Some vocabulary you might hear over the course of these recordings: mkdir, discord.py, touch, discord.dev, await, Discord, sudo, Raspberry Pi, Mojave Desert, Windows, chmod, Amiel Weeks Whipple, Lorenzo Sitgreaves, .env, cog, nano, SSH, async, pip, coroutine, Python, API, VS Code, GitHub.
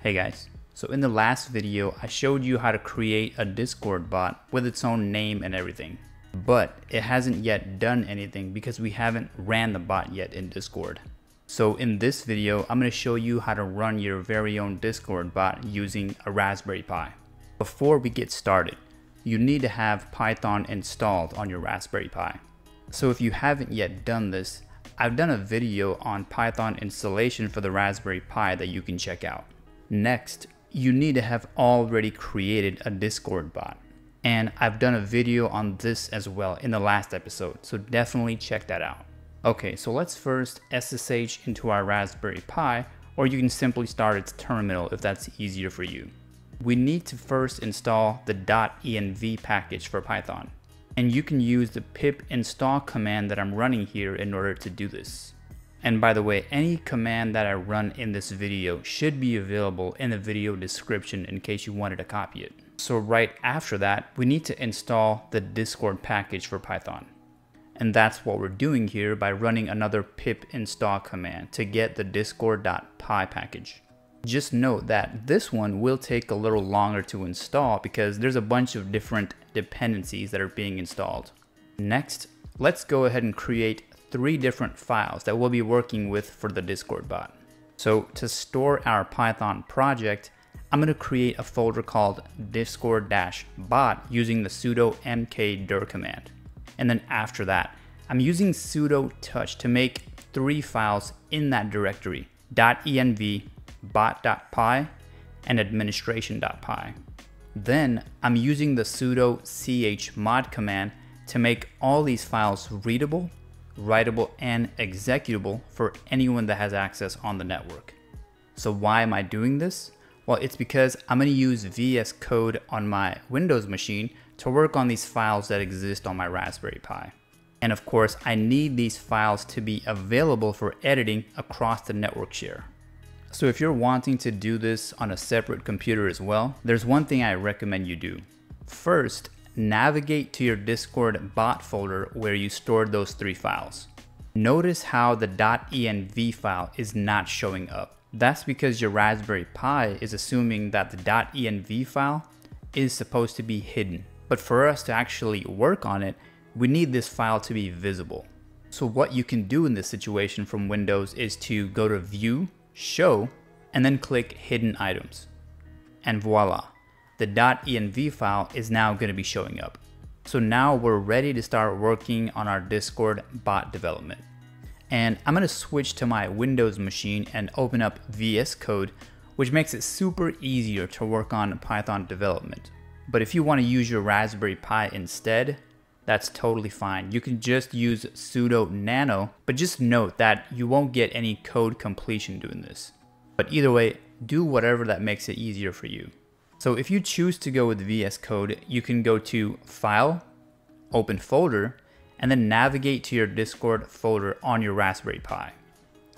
Hey guys, so in the last video, I showed you how to create a Discord bot with its own name and everything, but it hasn't yet done anything because we haven't ran the bot yet in Discord. So in this video, I'm going to show you how to run your very own Discord bot using a Raspberry Pi. Before we get started, you need to have Python installed on your Raspberry Pi. So if you haven't yet done this, I've done a video on Python installation for the Raspberry Pi that you can check out. Next, you need to have already created a Discord bot. And I've done a video on this as well in the last episode, so definitely check that out. Okay, so let's first SSH into our Raspberry Pi, or you can simply start its terminal if that's easier for you. We need to first install the .env package for Python. And you can use the pip install command that I'm running here in order to do this. And by the way, any command that I run in this video should be available in the video description in case you wanted to copy it. So right after that, we need to install the Discord package for Python. And that's what we're doing here by running another pip install command to get the discord.py package. Just note that this one will take a little longer to install because there's a bunch of different dependencies that are being installed. Next, let's go ahead and create 3 different files that we'll be working with for the Discord bot. So to store our Python project, I'm going to create a folder called discord-bot using the sudo mkdir command. And then after that, I'm using sudo touch to make 3 files in that directory, .env, bot.py, and administration.py. Then I'm using the sudo chmod command to make all these files readable, writable, and executable for anyone that has access on the network. So why am I doing this? Well, it's because I'm going to use VS Code on my Windows machine to work on these files that exist on my Raspberry Pi. And of course, I need these files to be available for editing across the network share. So if you're wanting to do this on a separate computer as well, there's one thing I recommend you do. First, navigate to your Discord bot folder where you stored those 3 files. Notice how the .env file is not showing up. That's because your Raspberry Pi is assuming that the .env file is supposed to be hidden. But for us to actually work on it, we need this file to be visible. So what you can do in this situation from Windows is to go to View, Show, and then click Hidden Items. And voila, the .env file is now going to be showing up. So now we're ready to start working on our Discord bot development. And I'm going to switch to my Windows machine and open up VS Code, which makes it super easier to work on Python development. But if you want to use your Raspberry Pi instead, that's totally fine. You can just use sudo nano, but just note that you won't get any code completion doing this. But either way, do whatever that makes it easier for you. So if you choose to go with VS Code, you can go to File, Open Folder, and then navigate to your Discord folder on your Raspberry Pi.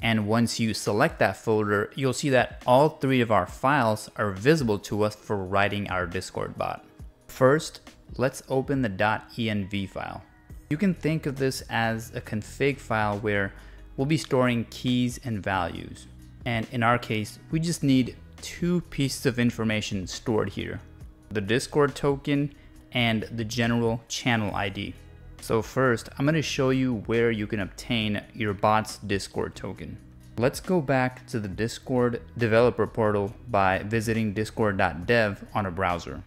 And once you select that folder, you'll see that all 3 of our files are visible to us for writing our Discord bot. First, let's open the .env file. You can think of this as a config file where we'll be storing keys and values. And in our case, we just need 2 pieces of information stored here, the Discord token and the general channel ID. So first, I'm going to show you where you can obtain your bot's Discord token. Let's go back to the Discord developer portal by visiting discord.dev on a browser.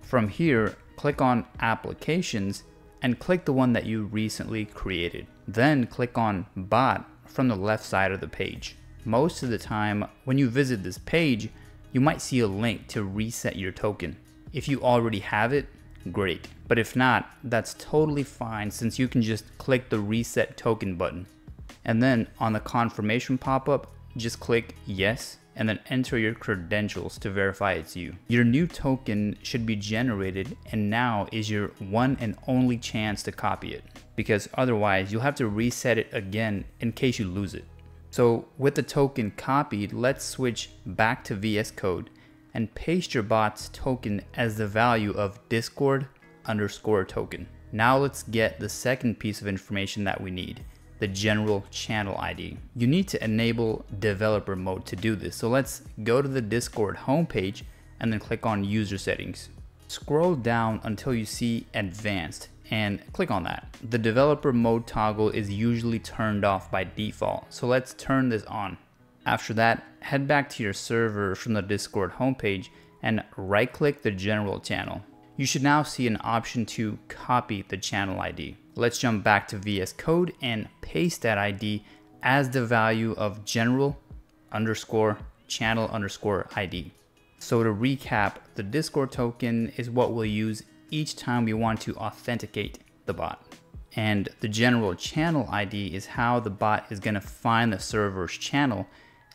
From here, click on Applications and click the one that you recently created. Then click on Bot from the left side of the page. Most of the time when you visit this page, you might see a link to reset your token. If you already have it, great. But if not, that's totally fine since you can just click the Reset Token button. And then on the confirmation pop-up, just click Yes, and then enter your credentials to verify it's you. Your new token should be generated, and now is your one and only chance to copy it, because otherwise you'll have to reset it again in case you lose it. So with the token copied, let's switch back to VS Code and paste your bot's token as the value of discord_token. Now let's get the second piece of information that we need, the general channel ID. You need to enable developer mode to do this. So let's go to the Discord homepage and then click on user settings. Scroll down until you see advanced and click on that. The developer mode toggle is usually turned off by default. So let's turn this on. After that, head back to your server from the Discord homepage and right click the general channel. You should now see an option to copy the channel ID. Let's jump back to VS Code and paste that ID as the value of general_channel_ID. So to recap, the Discord token is what we'll use each time we want to authenticate the bot. And the general channel ID is how the bot is going to find the server's channel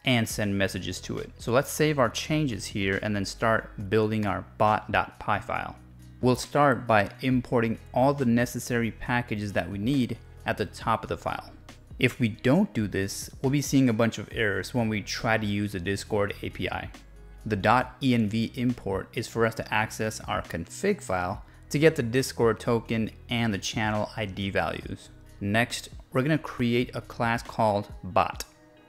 and send messages to it. So let's save our changes here and then start building our bot.py file. We'll start by importing all the necessary packages that we need at the top of the file. If we don't do this, we'll be seeing a bunch of errors when we try to use the Discord API. The .env import is for us to access our config file to get the Discord token and the channel ID values. Next, we're going to create a class called bot.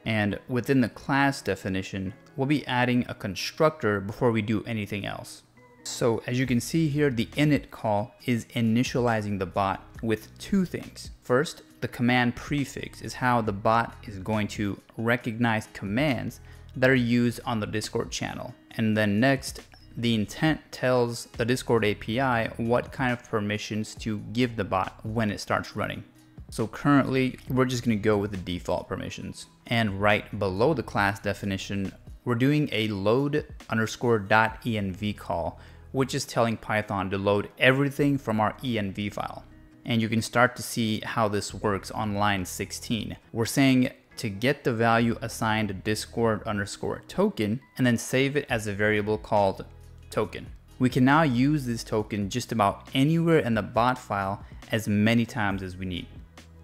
And within the class definition, we'll be adding a constructor before we do anything else. So as you can see here, the init call is initializing the bot with two things. First, the command prefix is how the bot is going to recognize commands that are used on the Discord channel. And then next, the intent tells the Discord API what kind of permissions to give the bot when it starts running. So currently, we're just going to go with the default permissions. And right below the class definition, we're doing a load _.env call, which is telling Python to load everything from our env file. And you can start to see how this works on line 16. We're saying to get the value assigned Discord _token and then save it as a variable called token. We can now use this token just about anywhere in the bot file as many times as we need.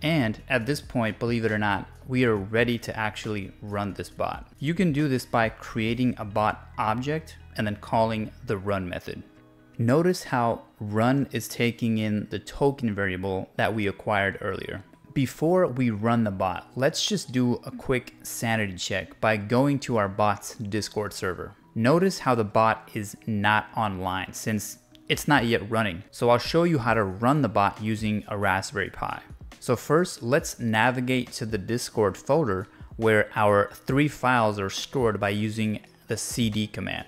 And at this point, believe it or not, we are ready to actually run this bot. You can do this by creating a bot object and then calling the run method. Notice how run is taking in the token variable that we acquired earlier. Before we run the bot, let's just do a quick sanity check by going to our bot's Discord server. Notice how the bot is not online since it's not yet running. So I'll show you how to run the bot using a Raspberry Pi. So first, let's navigate to the Discord folder where our three files are stored by using the cd command.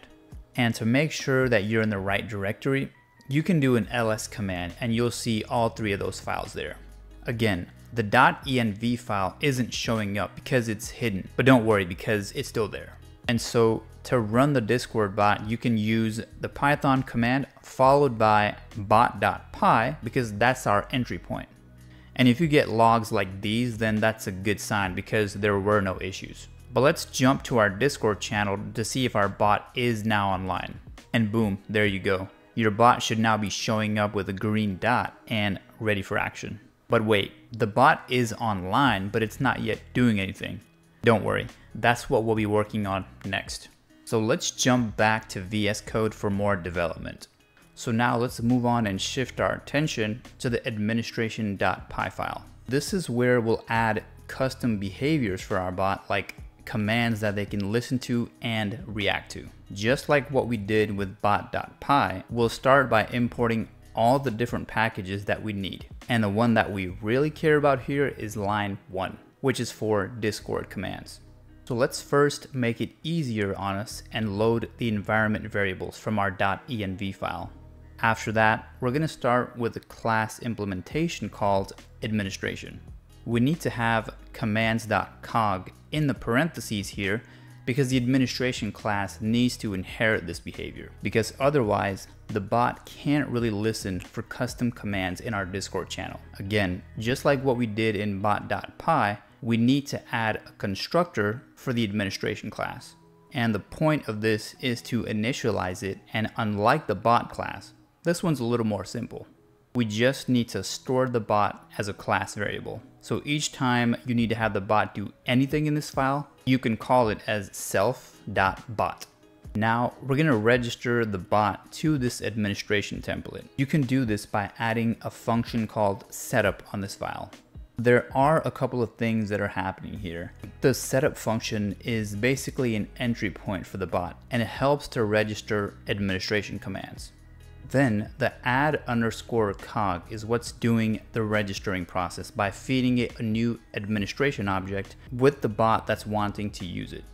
And to make sure that you're in the right directory, you can do an ls command and you'll see all three of those files there. Again, the .env file isn't showing up because it's hidden, but don't worry because it's still there. And so to run the Discord bot, you can use the Python command followed by bot.py because that's our entry point. And if you get logs like these, then that's a good sign because there were no issues. But let's jump to our Discord channel to see if our bot is now online. And boom, there you go. Your bot should now be showing up with a green dot and ready for action. But wait, the bot is online, but it's not yet doing anything. Don't worry, that's what we'll be working on next. So let's jump back to VS Code for more development. So now let's move on and shift our attention to the administration.py file. This is where we'll add custom behaviors for our bot, like commands that they can listen to and react to. Just like what we did with bot.py, we'll start by importing all the different packages that we need. And the one that we really care about here is line 1, which is for Discord commands. So let's first make it easier on us and load the environment variables from our .env file. After that, we're going to start with a class implementation called administration. We need to have commands.cog in the parentheses here because the administration class needs to inherit this behavior, because otherwise the bot can't really listen for custom commands in our Discord channel. Again, just like what we did in bot.py, we need to add a constructor for the administration class. And the point of this is to initialize it, and unlike the bot class, this one's a little more simple. We just need to store the bot as a class variable. So each time you need to have the bot do anything in this file, you can call it as self.bot. Now we're going to register the bot to this administration template. You can do this by adding a function called setup on this file. There are a couple of things that are happening here. The setup function is basically an entry point for the bot, and it helps to register administration commands. Then the add underscore cog is what's doing the registering process by feeding it a new administration object with the bot that's wanting to use it.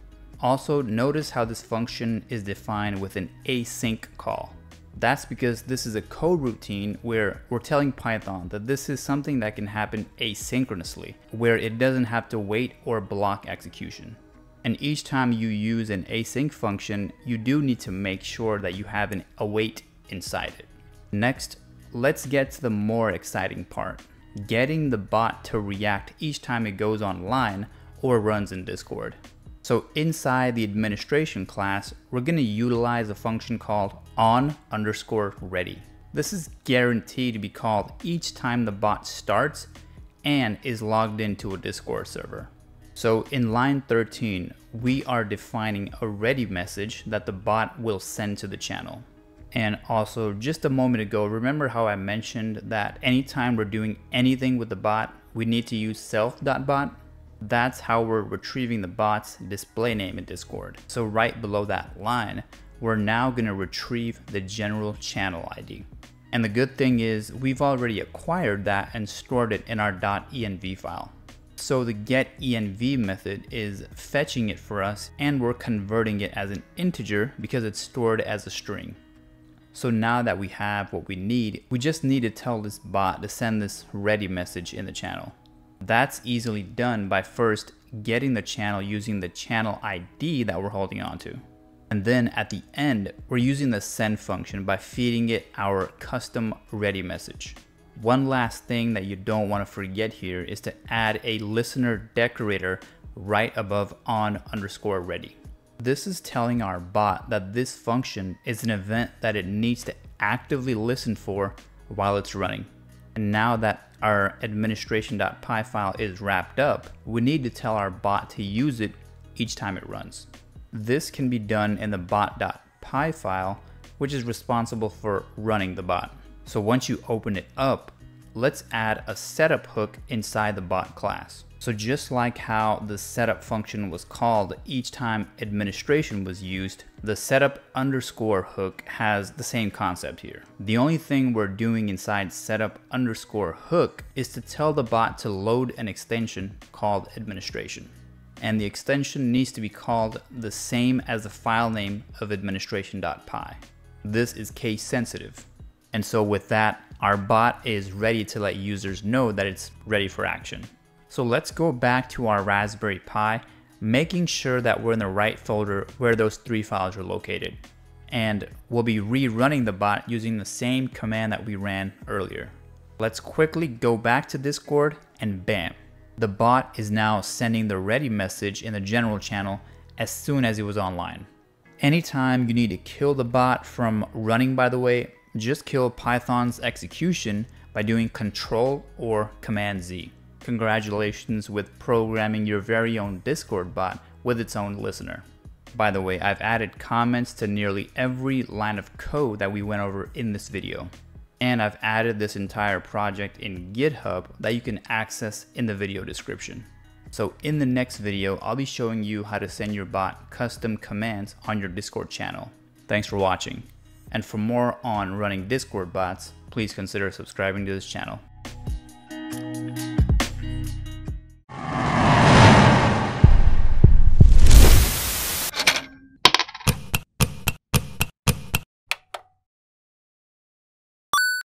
Also, notice how this function is defined with an async call. That's because this is a coroutine where we're telling Python that this is something that can happen asynchronously, where it doesn't have to wait or block execution. And each time you use an async function, you do need to make sure that you have an await inside it. Next, let's get to the more exciting part, getting the bot to react each time it goes online or runs in Discord. So inside the administration class, we're going to utilize a function called on underscore ready. This is guaranteed to be called each time the bot starts and is logged into a Discord server. So in line 13, we are defining a ready message that the bot will send to the channel. And also just a moment ago, remember how I mentioned that anytime we're doing anything with the bot, we need to use self.bot. That's how we're retrieving the bot's display name in Discord. So right below that line, we're now going to retrieve the general channel ID. And the good thing is we've already acquired that and stored it in our .env file. So the getEnv method is fetching it for us, and we're converting it as an integer because it's stored as a string. So now that we have what we need, we just need to tell this bot to send this ready message in the channel. That's easily done by first getting the channel using the channel ID that we're holding on to. And then at the end, we're using the send function by feeding it our custom ready message. One last thing that you don't want to forget here is to add a listener decorator right above on underscore ready. This is telling our bot that this function is an event that it needs to actively listen for while it's running. And now that our administration.py file is wrapped up, we need to tell our bot to use it each time it runs. This can be done in the bot.py file, which is responsible for running the bot. So once you open it up, let's add a setup hook inside the bot class. So just like how the setup function was called each time administration was used, the setup underscore hook has the same concept here. The only thing we're doing inside setup underscore hook is to tell the bot to load an extension called administration. And the extension needs to be called the same as the file name of administration.py. This is case sensitive. And so with that, our bot is ready to let users know that it's ready for action. So let's go back to our Raspberry Pi, making sure that we're in the right folder where those three files are located. And we'll be rerunning the bot using the same command that we ran earlier. Let's quickly go back to Discord and bam, the bot is now sending the ready message in the general channel as soon as it was online. Anytime you need to kill the bot from running, by the way, just kill Python's execution by doing Control or Command Z. Congratulations with programming your very own Discord bot with its own listener. By the way, I've added comments to nearly every line of code that we went over in this video. And I've added this entire project in GitHub that you can access in the video description. So in the next video, I'll be showing you how to send your bot custom commands on your Discord channel. Thanks for watching. And for more on running Discord bots, please consider subscribing to this channel.